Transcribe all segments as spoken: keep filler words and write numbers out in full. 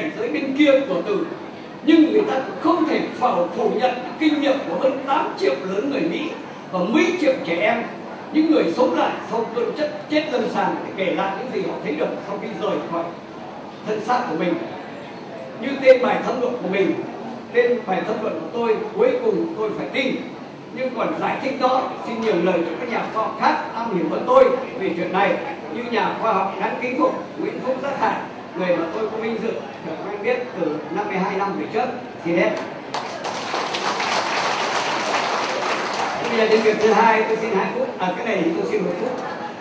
cảnh giới bên kia của từ, nhưng người ta không thể phủ, phủ nhận kinh nghiệm của hơn tám triệu lớn người Mỹ và mấy triệu trẻ em, những người sống lại sau cơn chất chết lâm sàng để kể lại những gì họ thấy được sau khi rời khỏi thân xác của mình. Như tên bài tham luận của mình, tên bài tham luận của tôi, cuối cùng tôi phải tin. Nhưng còn giải thích đó, xin nhiều lời cho các nhà khoa học khác am hiểu hơn tôi về chuyện này, như nhà khoa học đáng kính phục Nguyễn Phúc Giác Hải, người mà tôi có vinh dự được quen biết từ năm mươi hai năm về trước. Xin hết. Bây giờ đến việc thứ hai, tôi xin hai phút. À, cái này thì tôi xin một phút.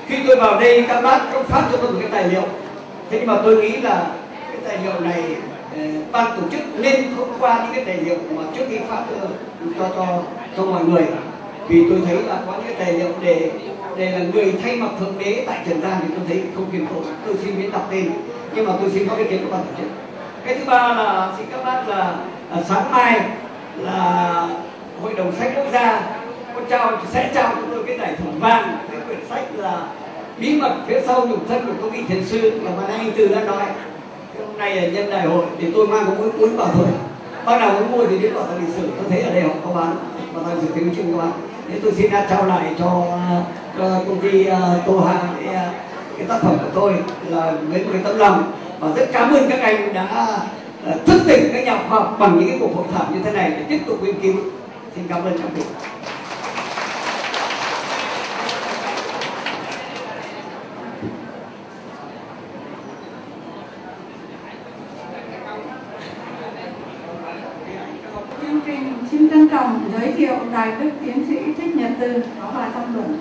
Khi tôi vào đây, các bác cũng phát cho tôi một cái tài liệu. Thế nhưng mà tôi nghĩ là cái tài liệu này ban tổ chức nên thông qua những cái tài liệu mà trước khi phát cho cho cho mọi người, vì tôi thấy là có những tài liệu để để là người thay mặt thượng đế tại trần gian thì tôi thấy không kiên cố. Tôi xin miễn đọc tên, nhưng mà tôi xin có ý kiến của ban tổ chức. Cái thứ ba là xin các bác là, là sáng mai là hội đồng sách quốc gia có trao sẽ trao chúng tôi cái giải thưởng vàng, cái quyển sách là Bí mật phía sau nhục thân của các vị thiền sư mà bạn Anh Từ đã nói. Hôm nay là nhân đại hội thì tôi mang cũng muốn bảo thôi. Bác nào muốn mua thì đến bảo tàng lịch sử, tôi thấy ở đây họ có bán, bảo tàng lịch sử tiếng Trung có bán. Thế tôi xin đã trao lại cho, cho công ty uh, TOTHA cái, cái tác phẩm của tôi là với một cái tấm lòng, và rất cảm ơn các anh đã uh, thức tỉnh các nhà khoa học bằng những cái cuộc hội thảo như thế này để tiếp tục nghiên cứu. Xin cảm ơn các vị. Giới thiệu Đại đức tiến sĩ Thích Nhật Từ có bài tham luận.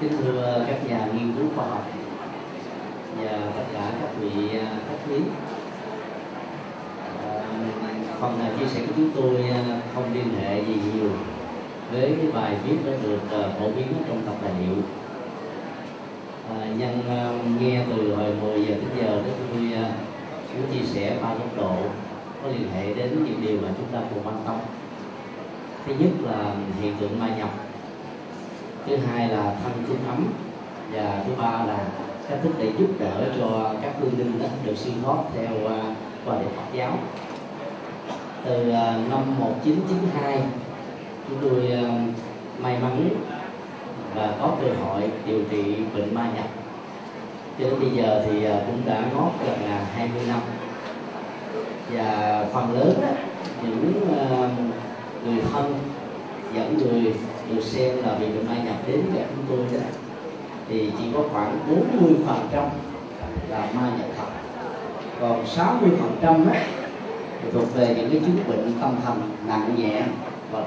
Kính thưa các nhà nghiên cứu khoa học và tất cả các vị khách quý, phần chia sẻ của chúng tôi không liên hệ gì nhiều với cái bài viết đã được phổ biến trong tập tài liệu. À, nhân uh, nghe từ hồi mười giờ đến giờ đó, tôi uh, muốn chia sẻ ba góc độ có liên hệ đến những điều mà chúng ta cùng quan tâm. Thứ nhất là hiện tượng ma nhập, thứ hai là thân cúng ấm, và thứ ba là cách thức để giúp đỡ cho các hương linh đó được siêu thoát theo uh, quan điểm Phật giáo. Từ uh, năm một nghìn chín trăm chín mươi hai, chúng tôi uh, may mắn và có cơ hội điều trị bệnh ma nhập. Cho đến bây giờ thì uh, cũng đã ngót gần là hai mươi năm. Và phần lớn đó, những uh, người thân, dẫn người được xem là bị bệnh ma nhập đến gặp chúng tôi đó, thì chỉ có khoảng bốn mươi phần trăm là ma nhập thật. Còn sáu mươi phần trăm thuộc về những cái chứng bệnh tâm thần nặng nhẹ,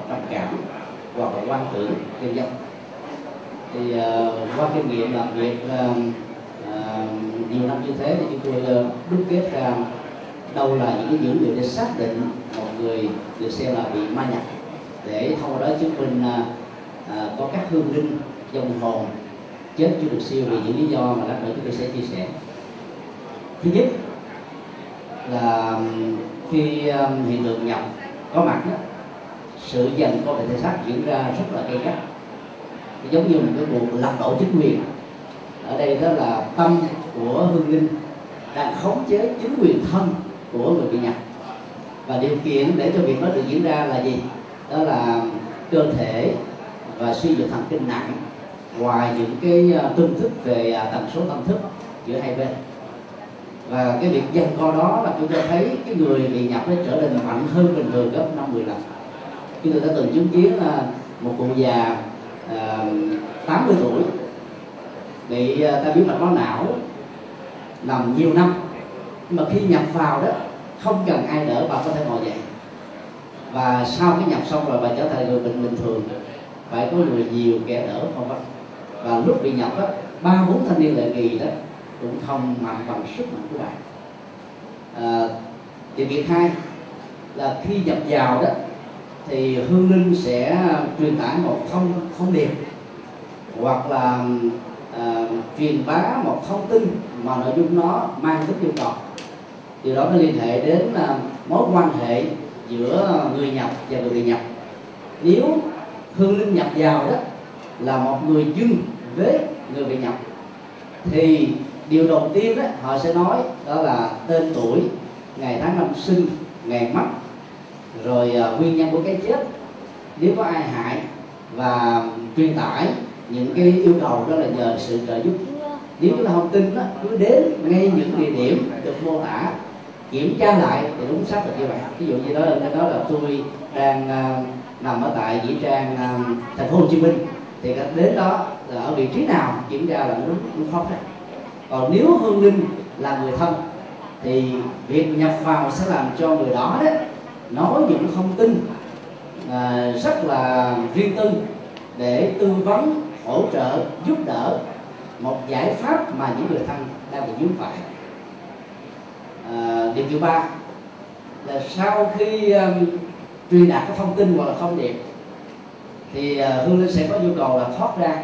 trầm cảm hoặc là quan tưởng nhân dân. Thì uh, qua kinh nghiệm làm việc uh, uh, nhiều năm như thế thì chúng tôi uh, đúc kết ra đâu là những cái dữ liệu để xác định một người được xem là bị ma nhập, để thông qua đó chứng minh uh, uh, có các hương linh dòng hồn chết chưa được siêu vì những lý do mà lát nữa chúng tôi sẽ chia sẻ. Thứ nhất là khi uh, hiện tượng nhập có mặt đó, sự giành con về thể xác diễn ra rất là gay gắt, giống như một cái cuộc lật đổ chính quyền. Ở đây đó là tâm của hương linh đang khống chế chính quyền thân của người bị nhập, và điều kiện để cho việc đó được diễn ra là gì? Đó là cơ thể và suy nhược thần kinh nặng, ngoài những cái tương thức về tần số tâm thức giữa hai bên. Và cái việc giành co đó là chúng ta thấy cái người bị nhập nó trở nên mạnh hơn bình thường gấp năm mười lần. Chúng tôi đã từng chứng kiến là một cụ già à, tám mươi tuổi bị à, ta biết mạch máu não nằm nhiều năm, nhưng mà khi nhập vào đó không cần ai đỡ, bà có thể ngồi dậy. Và sau cái nhập xong rồi bà trở thành người bệnh bình thường, phải có người nhiều kẻ đỡ không bắt. Và lúc bị nhập đó, ba bốn thanh niên lợi kỳ đó cũng không mạnh bằng sức mạnh của bạn. À, thì việc hai là khi nhập vào đó thì hương linh sẽ truyền tải một thông thông điệp, hoặc là à, truyền bá một thông tin mà nội dung nó mang tính yêu cầu. Điều đó nó liên hệ đến à, mối quan hệ giữa người nhập và người nhập. Nếu hương linh nhập vào đó là một người dưng với người bị nhập, thì điều đầu tiên đó, họ sẽ nói đó là tên tuổi, ngày tháng năm sinh, ngày mất, rồi uh, nguyên nhân của cái chết, nếu có ai hại, và truyền tải những cái yêu cầu đó là nhờ sự trợ giúp. Nếu chúng ta không tin đó, cứ đến ngay những địa điểm được mô tả, kiểm tra lại thì đúng xác thực như vậy. Ví dụ như đó là cái đó là tôi đang uh, nằm ở tại Dĩ Trang, uh, thành phố Hồ Chí Minh, thì đến đó là ở vị trí nào kiểm tra là đúng đúng không đấy. Còn nếu hương linh là người thân thì việc nhập vào sẽ làm cho người đó đấy nói những thông tin à, rất là riêng tư để tư vấn, hỗ trợ, giúp đỡ một giải pháp mà những người thân đang bị vướng phải. À, điều thứ ba là sau khi um, truyền đạt cái thông tin hoặc là thông điệp thì uh, hương linh sẽ có nhu cầu là thoát ra,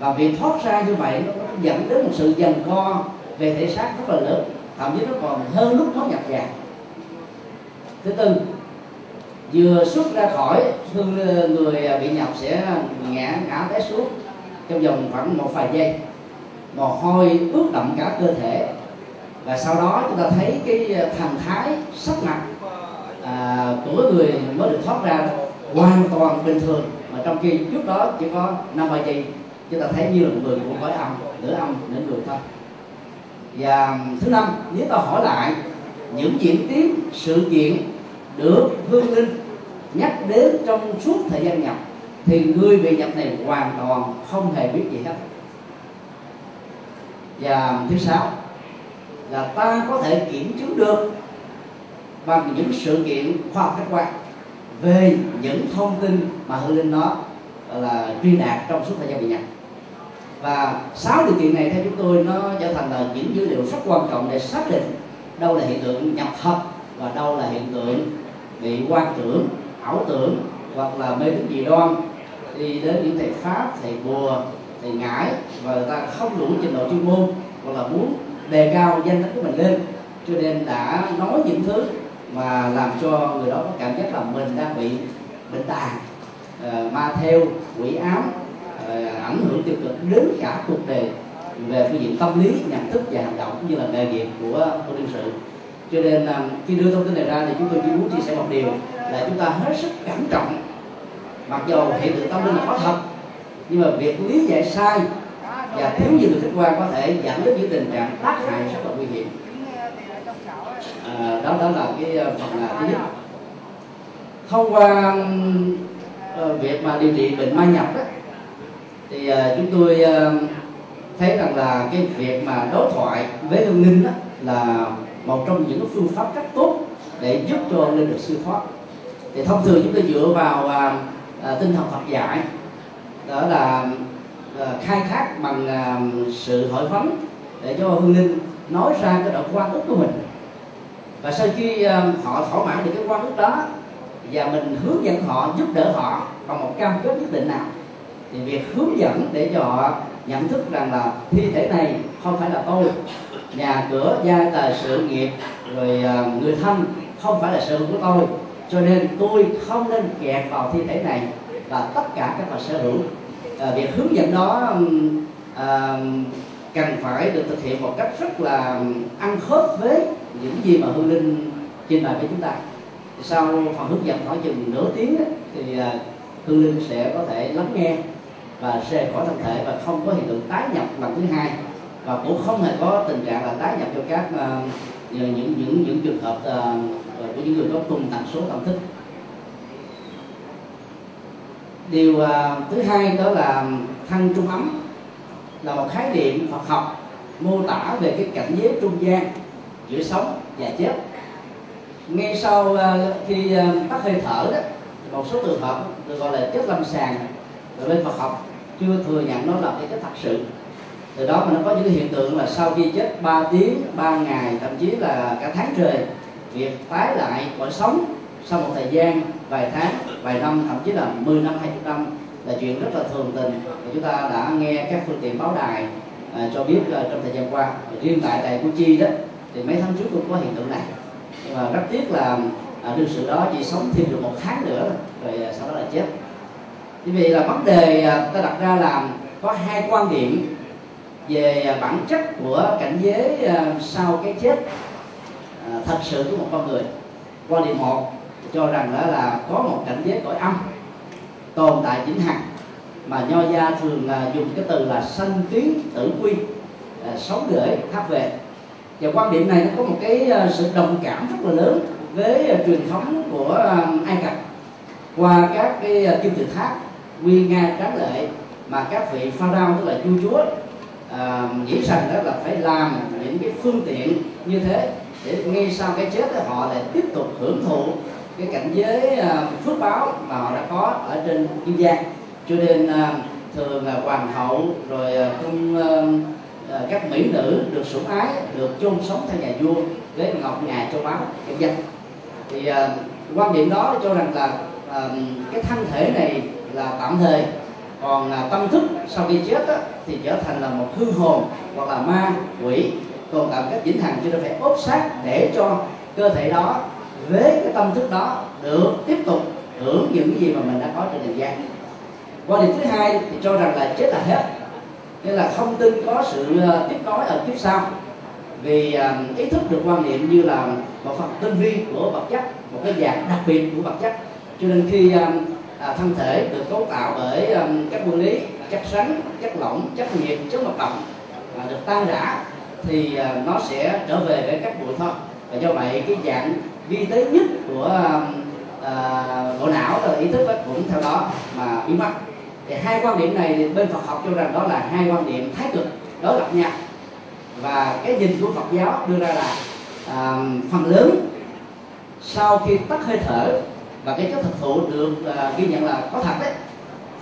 và việc thoát ra như vậy nó dẫn đến một sự giằng co về thể xác rất là lớn, thậm chí nó còn hơn lúc nó nhập vào. Thứ tư, vừa xuất ra khỏi hương người bị nhập sẽ ngã ngã té xuống trong vòng khoảng một vài giây, mồ hôi ướt đậm cả cơ thể, và sau đó chúng ta thấy cái thần thái sắc mặt à, của người mới được thoát ra hoàn toàn bình thường, mà trong khi trước đó chỉ có năm vài giây chúng ta thấy như là người của cõi âm, nửa âm đến người thôi. Và thứ năm, nếu ta hỏi lại những diễn tiến sự kiện được hương linh nhắc đến trong suốt thời gian nhập thì người bị nhập này hoàn toàn không hề biết gì hết. Và thứ sáu là ta có thể kiểm chứng được bằng những sự kiện khoa học khách quan về những thông tin mà hương linh nó là truyền đạt trong suốt thời gian bị nhập. Và sáu điều kiện này theo chúng tôi nó trở thành là những dữ liệu rất quan trọng để xác định đâu là hiện tượng nhập thật và đâu là hiện tượng bị quan tưởng, ảo tưởng hoặc là mê tín dị đoan, đi đến những thầy pháp, thầy bùa, thầy ngải, và người ta không đủ trình độ chuyên môn hoặc là muốn đề cao danh tính của mình lên, cho nên đã nói những thứ mà làm cho người đó có cảm giác là mình đang bị bệnh tàn, uh, ma theo, quỷ ám, uh, ảnh hưởng tiêu cực đến cả cuộc đời về phương diện tâm lý, nhận thức và hành động cũng như là nghề nghiệp của của đương sự. Cho nên khi đưa thông tin này ra thì chúng tôi chỉ muốn chia sẻ một điều là chúng ta hết sức cẩn trọng. Mặc dù hiện tượng tâm linh là có thật, nhưng mà việc lý giải sai và thiếu dữ liệu khách quan có thể dẫn đến những tình trạng tác hại rất là nguy hiểm. À, đó đó là cái phần là thứ nhất. Thông qua uh, việc mà điều trị bệnh ma nhập đó, thì uh, chúng tôi uh, thấy rằng là cái việc mà đối thoại với hương linh đó là một trong những phương pháp rất tốt để giúp cho hương linh được siêu thoát. Thì thông thường chúng ta dựa vào à, à, tinh thần Phật dạy, đó là à, khai thác bằng à, sự hỏi vấn để cho hương linh nói ra cái độ quan ức của mình, và sau khi à, họ thỏa mãn được cái quan ức đó và mình hướng dẫn họ, giúp đỡ họ bằng một cam kết nhất định nào, thì việc hướng dẫn để cho họ nhận thức rằng là thi thể này không phải là tôi, nhà cửa, gia tài, sự nghiệp, rồi người thân không phải là sở hữu của tôi, cho nên tôi không nên kẹt vào thi thể này và tất cả các vật sở hữu. À, việc hướng dẫn đó à, cần phải được thực hiện một cách rất là ăn khớp với những gì mà hương linh trình bày với chúng ta. Sau phần hướng dẫn khoảng chừng nửa tiếng ấy, thì à, hương linh sẽ có thể lắng nghe và rời khỏi thân thể và không có hiện tượng tái nhập lần thứ hai, và cũng không hề có tình trạng là tái nhập cho các uh, những những những trường hợp uh, của những người có cùng tần số tâm thức. Điều uh, thứ hai đó là thân trung ấm, là một khái niệm Phật học mô tả về cái cảnh giới trung gian giữa sống và chết. Ngay sau uh, khi uh, tắt hơi thở đó, một số trường hợp được gọi là chết lâm sàng, ở bên Phật học chưa thừa nhận nó là cái chết thật sự. Từ đó mà nó có những hiện tượng là sau khi chết ba tiếng, ba ngày, thậm chí là cả tháng trời, việc tái lại cõi sống sau một thời gian, vài tháng, vài năm, thậm chí là mười năm, hai mươi năm là chuyện rất là thường tình. Chúng ta đã nghe các phương tiện báo đài à, cho biết là trong thời gian qua, riêng tại đài Củ Chi đó thì mấy tháng trước cũng có hiện tượng này, nhưng mà rất tiếc là à, đương sự đó chỉ sống thêm được một tháng nữa rồi sau đó là chết. Vì vậy là vấn đề ta đặt ra là có hai quan điểm về bản chất của cảnh giới sau cái chết à, thật sự của một con người. Quan điểm một cho rằng đó là có một cảnh giới cõi âm tồn tại vĩnh hằng, mà Nho gia thường dùng cái từ là sanh tuyến tử quy, à, sống gửi tháp về. Và quan điểm này nó có một cái sự đồng cảm rất là lớn với truyền thống của Ai Cập qua các cái kim tự tháp nguy nga tráng lệ mà các vị pharaoh, tức là vua chúa, à, nghĩ rằng đó là phải làm những cái phương tiện như thế để ngay sau cái chết đó, họ lại tiếp tục hưởng thụ cái cảnh giới phước báo mà họ đã có ở trên nhân gian. Cho nên thường là hoàng hậu rồi cung các mỹ nữ được sủng ái được chôn sống theo nhà vua với ngọc ngà châu báu vân vân. Thì quan điểm đó cho rằng là cái thân thể này là tạm thời, còn tâm thức sau khi chết đó, thì trở thành là một hư hồn hoặc là ma quỷ tồn tại cách vĩnh hằng, cho nên phải ốp xác để cho cơ thể đó với cái tâm thức đó được tiếp tục hưởng những gì mà mình đã có trên nhân gian. Quan điểm thứ hai thì cho rằng là chết là hết, nên là không tin có sự tiếp nối ở kiếp sau, vì ý thức được quan niệm như là một phần tinh vi của vật chất, một cái dạng đặc biệt của vật chất. Cho nên khi à, thân thể được cấu tạo bởi um, các nguyên lý chất rắn, chất lỏng, chất nhiệt, chất hoạt động à, được tan rã thì à, nó sẽ trở về với các bụi thôi. Và do vậy cái dạng vi tế nhất của à, bộ não là ý thức cũng theo đó mà biến mất. Thì hai quan điểm này bên Phật học cho rằng đó là hai quan điểm thái cực đối lập nhau, và cái nhìn của Phật giáo đưa ra là à, phần lớn sau khi tắt hơi thở và cái chất thực thụ được uh, ghi nhận là có thật đấy,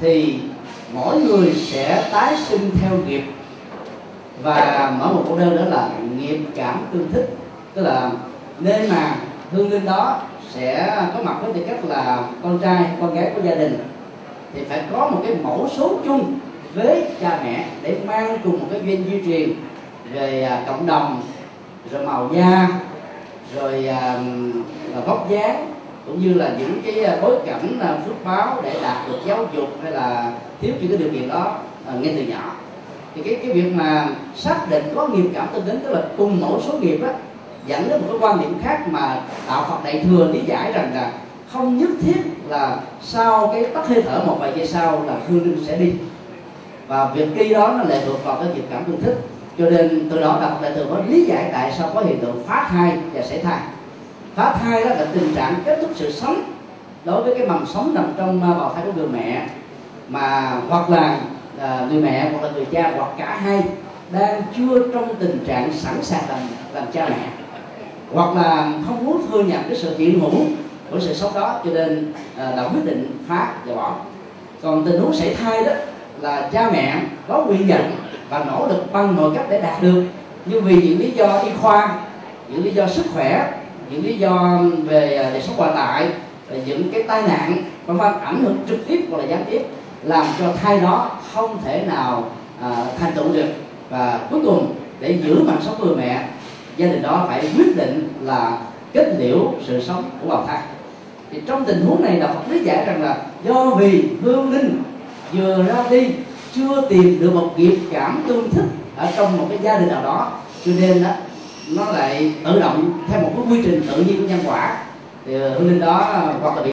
thì mỗi người sẽ tái sinh theo nghiệp, và mở một câu đơn đó là nghiệp cảm tương thích, tức là nên mà hương linh đó sẽ có mặt với tư cách là con trai con gái của gia đình thì phải có một cái mẫu số chung với cha mẹ để mang cùng một cái duyên di truyền về cộng đồng, rồi màu da, rồi uh, vóc dáng, cũng như là những cái bối cảnh phước báo để đạt được giáo dục hay là thiếu những cái điều kiện đó à, ngay từ nhỏ. Thì cái cái việc mà xác định có nghiệp cảm tương tính, tức là cùng mẫu số nghiệp á, dẫn đến một cái quan điểm khác mà đạo Phật Đại Thừa lý giải rằng là không nhất thiết là sau cái tắt hơi thở một vài giây sau là hương linh sẽ đi, và việc đi đó nó lệ thuộc vào cái nghiệp cảm tương thích. Cho nên từ đó đạo Phật Đại Thừa mới lý giải tại sao có hiện tượng phá thai và sảy thai. Phá thai đó là tình trạng kết thúc sự sống đối với cái mầm sống nằm trong bào thai của người mẹ, mà hoặc là người mẹ hoặc là người cha hoặc cả hai đang chưa trong tình trạng sẵn sàng làm, làm cha mẹ, hoặc là không muốn thừa nhận cái sự hiện hữu của sự sống đó, cho nên đã quyết định phá và bỏ. Còn tình huống sảy thai đó là cha mẹ có nguyện vọng và nỗ lực bằng mọi cách để đạt được, nhưng vì những lý do y khoa, những lý do sức khỏe, những lý do về đời sống qua tại, những cái tai nạn vân vân ảnh hưởng trực tiếp hoặc là gián tiếp làm cho thai đó không thể nào à, thành tựu được, và cuối cùng để giữ mạng sống người mẹ, gia đình đó phải quyết định là kết liễu sự sống của bào thai. Thì trong tình huống này đạo Phật lý giải rằng là do vì hương linh vừa ra đi chưa tìm được một nghiệp cảm tương thích ở trong một cái gia đình nào đó, cho nên đó, nó lại tự động theo một cái quy trình tự nhiên của nhân quả, thì hương linh đó hoặc là bị